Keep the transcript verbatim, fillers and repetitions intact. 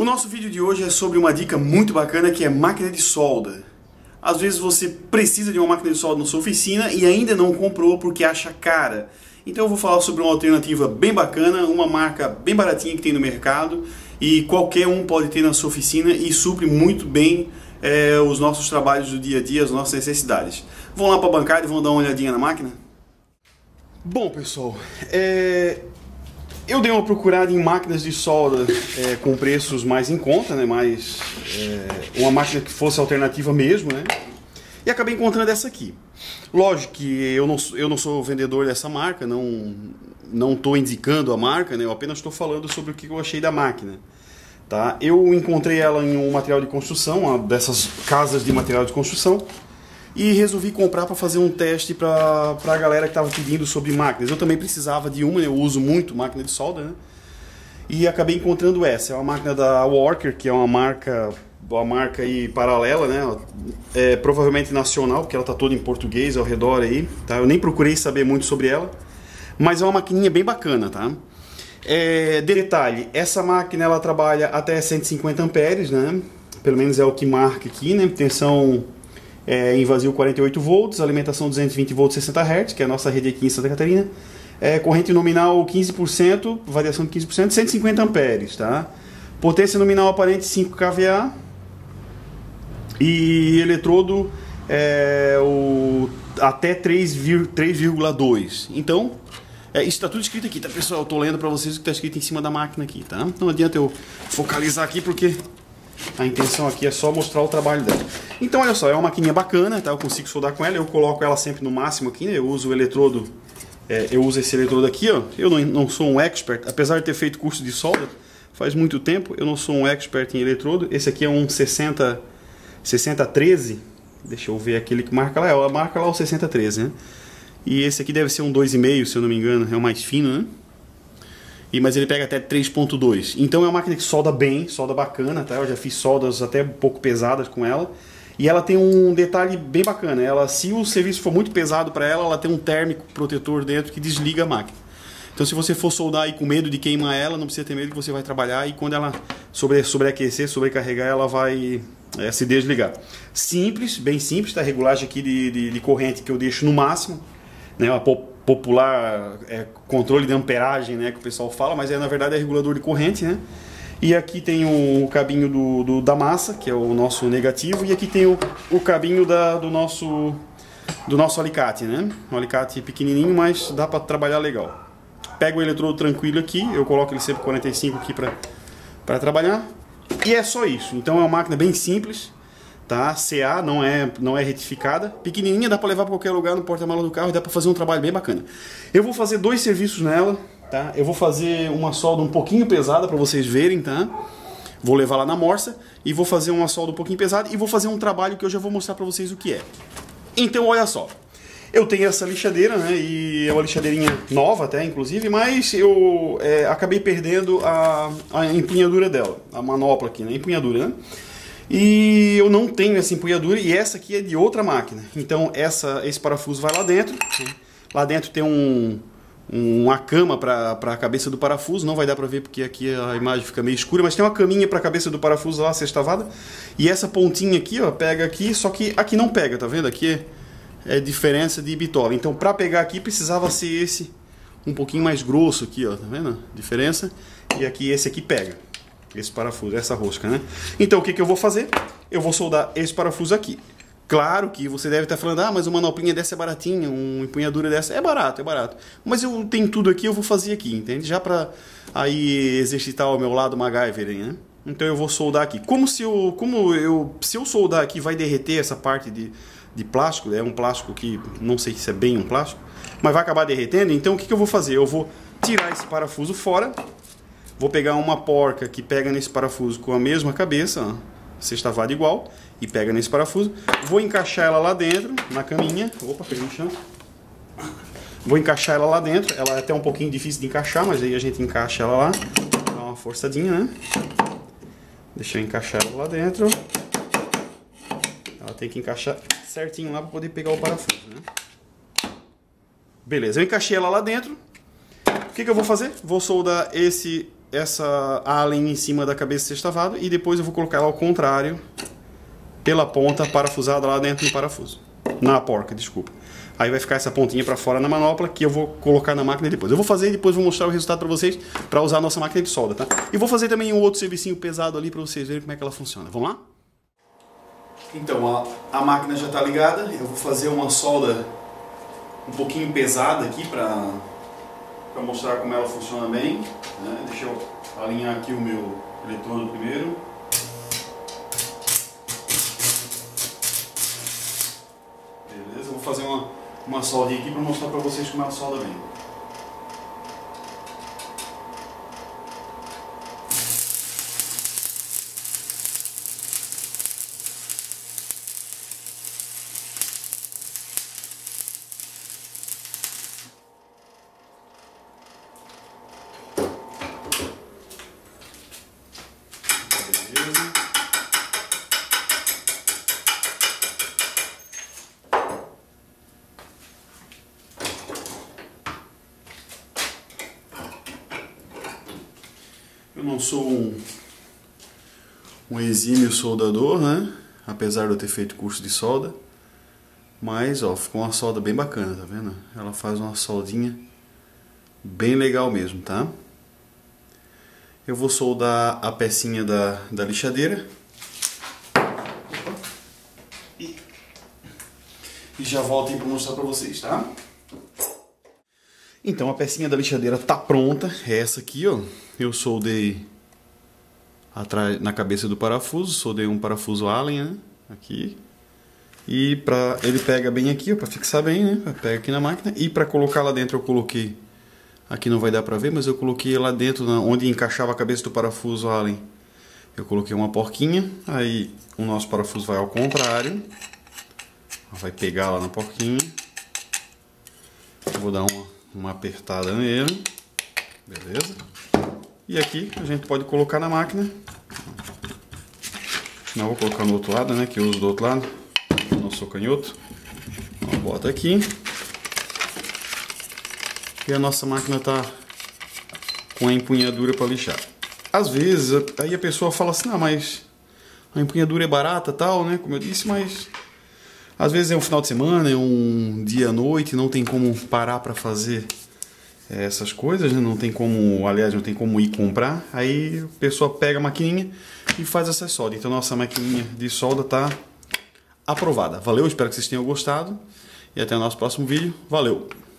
O nosso vídeo de hoje é sobre uma dica muito bacana que é máquina de solda. Às vezes você precisa de uma máquina de solda na sua oficina e ainda não comprou porque acha cara. Então eu vou falar sobre uma alternativa bem bacana, uma marca bem baratinha que tem no mercado e qualquer um pode ter na sua oficina e supre muito bem é, os nossos trabalhos do dia a dia, as nossas necessidades. Vamos lá para a bancada e vamos dar uma olhadinha na máquina? Bom pessoal, é... eu dei uma procurada em máquinas de solda é, com preços mais em conta, né? mais é, uma máquina que fosse alternativa mesmo, né? E acabei encontrando essa aqui. Lógico que eu não, eu não sou vendedor dessa marca, não não estou indicando a marca, né? Eu apenas estou falando sobre o que eu achei da máquina. Tá? Eu encontrei ela em um material de construção, uma dessas casas de material de construção, e resolvi comprar para fazer um teste para a galera que estava pedindo sobre máquinas. Eu também precisava de uma, eu uso muito máquina de solda, né? E acabei encontrando essa, é uma máquina da Walker, que é uma marca... uma marca aí paralela, né? É provavelmente nacional, porque ela tá toda em português ao redor aí, tá? Eu nem procurei saber muito sobre ela, mas é uma maquininha bem bacana, tá? É, detalhe, essa máquina ela trabalha até cento e cinquenta amperes, né? Pelo menos é o que marca aqui, né? Tensão é, em vazio quarenta e oito volts, alimentação duzentos e vinte volts sessenta hertz, que é a nossa rede aqui em Santa Catarina. É, corrente nominal quinze por cento, variação de quinze por cento, cento e cinquenta amperes, tá? Potência nominal aparente cinco kVA. E eletrodo é, o, até três vírgula dois. Então, é, isso está tudo escrito aqui, tá pessoal? Eu estou lendo para vocês o que está escrito em cima da máquina aqui, tá? Não adianta eu focalizar aqui porque a intenção aqui é só mostrar o trabalho dela. Então, olha só, é uma maquininha bacana, tá? Eu consigo soldar com ela, eu coloco ela sempre no máximo aqui, né? Eu uso o eletrodo, é, eu uso esse eletrodo aqui, ó. Eu não, não sou um expert, apesar de ter feito curso de solda faz muito tempo, eu não sou um expert em eletrodo. Esse aqui é um sessenta... sessenta treze, deixa eu ver aquele que marca lá, ela marca lá o sessenta treze, né? E esse aqui deve ser um dois vírgula cinco, se eu não me engano, é o mais fino, né? E, mas ele pega até três ponto dois. Então é uma máquina que solda bem, solda bacana, tá? Eu já fiz soldas até um pouco pesadas com ela. E ela tem um detalhe bem bacana, ela, se o serviço for muito pesado para ela, ela tem um térmico protetor dentro que desliga a máquina. Então se você for soldar e com medo de queimar ela, não precisa ter medo que você vai trabalhar e quando ela sobre, sobreaquecer, sobrecarregar, ela vai... É, se desligar. Simples, bem simples, tá? A regulagem aqui de, de, de corrente que eu deixo no máximo, né? Uma po popular é, controle de amperagem, né? Que o pessoal fala, mas é, na verdade é regulador de corrente, né? E aqui tem o cabinho do, do, da massa, que é o nosso negativo, e aqui tem o, o cabinho da, do, nosso, do nosso alicate, né? Um alicate pequenininho, mas dá para trabalhar legal. Pego o eletrodo tranquilo aqui, eu coloco ele sempre quarenta e cinco aqui para trabalhar. E é só isso, então é uma máquina bem simples, tá? C A, não é, não é retificada, pequenininha, dá para levar para qualquer lugar no porta-mala do carro e dá para fazer um trabalho bem bacana. Eu vou fazer dois serviços nela, tá? Eu vou fazer uma solda um pouquinho pesada para vocês verem, tá? Vou levar lá na morsa e vou fazer uma solda um pouquinho pesada e vou fazer um trabalho que eu já vou mostrar para vocês o que é. Então olha só, eu tenho essa lixadeira, né? E é uma lixadeirinha nova até, inclusive, mas eu é, acabei perdendo a, a empunhadura dela, a manopla aqui, né? Empunhadura, né? E eu não tenho essa empunhadura e essa aqui é de outra máquina. Então essa, esse parafuso vai lá dentro, né? Lá dentro tem um, um, uma cama para a cabeça do parafuso, não vai dar para ver porque aqui a imagem fica meio escura, mas tem uma caminha para a cabeça do parafuso lá, sextavada, e essa pontinha aqui, ó, pega aqui, só que aqui não pega, tá vendo? Aqui é... é diferença de bitola. Então para pegar aqui precisava ser esse um pouquinho mais grosso aqui, ó, tá vendo? Diferença. E aqui esse aqui pega esse parafuso, essa rosca, né? Então o que que eu vou fazer? Eu vou soldar esse parafuso aqui. Claro que você deve estar falando: "Ah, mas uma manoplinha dessa é baratinha, uma empunhadura dessa é barato, é barato". Mas eu tenho tudo aqui, eu vou fazer aqui, entende? Já para aí exercitar ao meu lado MacGyver, né? Então eu vou soldar aqui. Como se eu, como eu, se eu soldar aqui vai derreter essa parte de de plástico, é um plástico que não sei se é bem um plástico, mas vai acabar derretendo. Então o que, que eu vou fazer? Eu vou tirar esse parafuso fora, vou pegar uma porca que pega nesse parafuso com a mesma cabeça, ó, sextavada igual, e pega nesse parafuso, vou encaixar ela lá dentro, na caminha, opa, peguei no chão, vou encaixar ela lá dentro, ela é até um pouquinho difícil de encaixar, mas aí a gente encaixa ela lá, dá uma forçadinha, né? Deixa eu encaixar ela lá dentro, ela tem que encaixar... certinho lá para poder pegar o parafuso, né? Beleza, eu encaixei ela lá dentro. O que que eu vou fazer? Vou soldar esse essa além em cima da cabeça sextavada e depois eu vou colocar ela ao contrário pela ponta parafusada lá dentro do parafuso, na porca, desculpa. Aí vai ficar essa pontinha para fora na manopla que eu vou colocar na máquina depois. Eu vou fazer e depois vou mostrar o resultado para vocês para usar a nossa máquina de solda, tá? E vou fazer também um outro servicinho pesado ali para vocês verem como é que ela funciona. Vamos lá? Então, a, a máquina já está ligada. Eu vou fazer uma solda um pouquinho pesada aqui para para mostrar como ela funciona bem, né? Deixa eu alinhar aqui o meu retorno primeiro. Beleza, eu vou fazer uma, uma soldinha aqui para mostrar para vocês como ela solda bem. Eu não sou um, um exímio soldador, né? Apesar de eu ter feito curso de solda. Mas, ó, ficou uma solda bem bacana, tá vendo? Ela faz uma soldinha bem legal mesmo, tá? Eu vou soldar a pecinha da, da lixadeira. E, e já volto aí pra mostrar pra vocês, tá? Então, a pecinha da lixadeira tá pronta, é essa aqui, ó. Eu soldei atrás, na cabeça do parafuso, soldei um parafuso Allen, né, aqui. E pra, ele pega bem aqui, ó, pra fixar bem, né, pega aqui na máquina. E pra colocar lá dentro eu coloquei, aqui não vai dar pra ver, mas eu coloquei lá dentro, onde encaixava a cabeça do parafuso Allen, eu coloquei uma porquinha, aí o nosso parafuso vai ao contrário. Vai pegar lá na porquinha. Eu vou dar uma... uma apertada nele, beleza? E aqui a gente pode colocar na máquina. Não, vou colocar no outro lado, né? Que eu uso do outro lado. Não sou canhoto. Ó, bota aqui. E a nossa máquina tá com a empunhadura para lixar. Às vezes, aí a pessoa fala assim, ah, mas a empunhadura é barata, tal, né? Como eu disse, mas... às vezes é um final de semana, é um dia à noite, não tem como parar para fazer essas coisas, né? Não tem como, aliás, não tem como ir comprar. Aí a pessoa pega a maquininha e faz essa solda. Então nossa maquininha de solda tá aprovada. Valeu, espero que vocês tenham gostado e até o nosso próximo vídeo. Valeu!